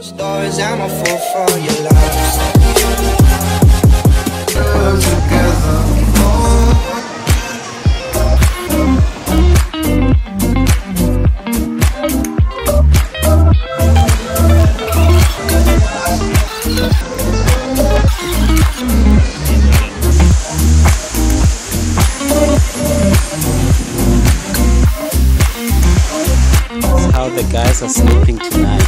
Stories, I'm a fool for your lies. We're together. How the guys are sleeping tonight.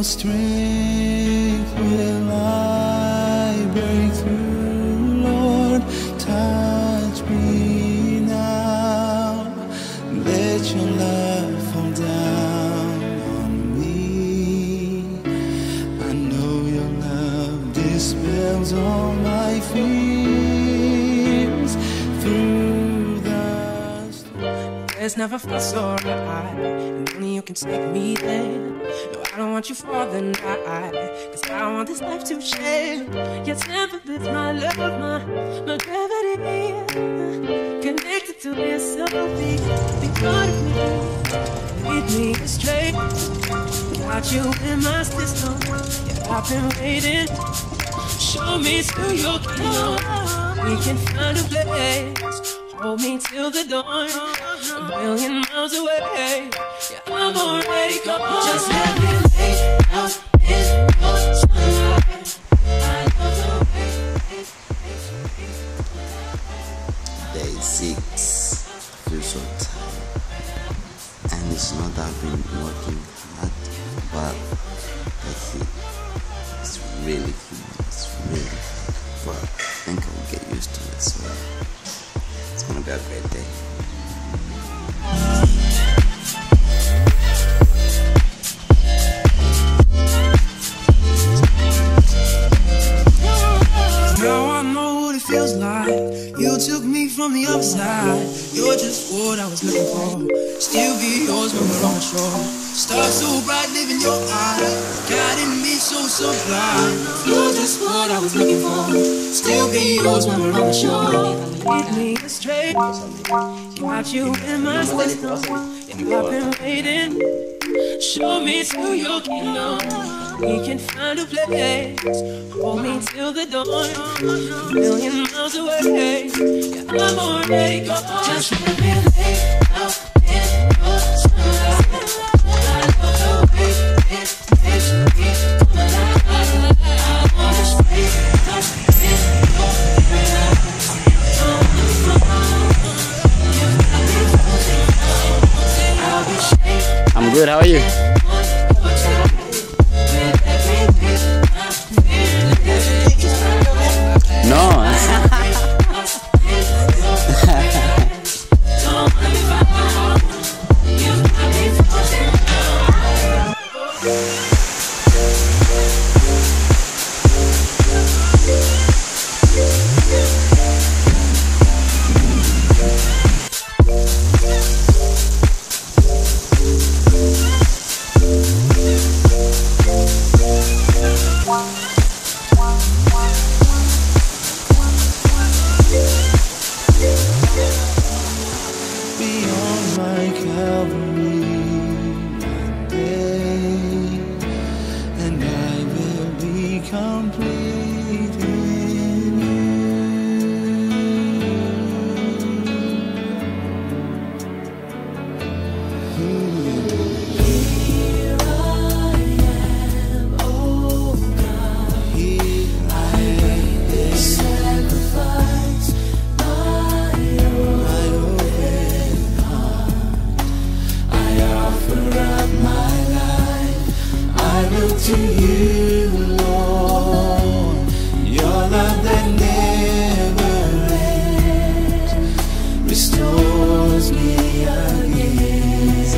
Strength will I break through, Lord, touch me now, let your love fall down on me, I know your love dispels all my fears through the storm. There's never felt so right, and only you can take me there. No, I don't want you for the night, cause I want this life to share. Your temper is my love, my gravity, connected to this selfie. Be part of me, lead me astray. Without you in my system, yeah, I've been waiting. Show me to your kingdom, we can find a place. Hold me till the dawn, a million miles away. Yeah, I'm already gone. Just let me lay down in your sunlight. I love the way. Day 6. I feel so tired, and it's not that I've been working hard, but the heat is really human. It's really hard, but I think I'll get used to it. So it's gonna be a great day. The upside, you're just what I was looking for. Still be yours when we're on the shore. Stars so bright, live in your eyes, guiding me so blind. You're just what I was looking for. Still be yours when we're on the shore. Lead me astray. Watch you in my system, and I've been waiting. Show me to your kingdom. We can find a place. Hold me till the dawn, a million miles away. Yeah, I'm already gone. Just let me lay out in your sunlight. I love the way it makes me feel. I wanna stay out in your sunlight. I'm good. How are you?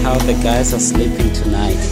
How the guys are sleeping tonight.